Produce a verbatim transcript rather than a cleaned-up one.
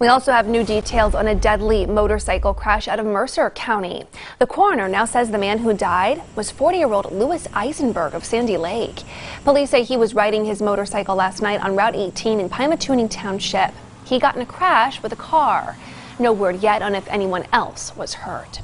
We also have new details on a deadly motorcycle crash out of Mercer County. The coroner now says the man who died was forty-year-old Lewis Isenberg of Sandy Lake. Police say he was riding his motorcycle last night on Route eighteen in Pymatuning Township. He got in a crash with a car. No word yet on if anyone else was hurt.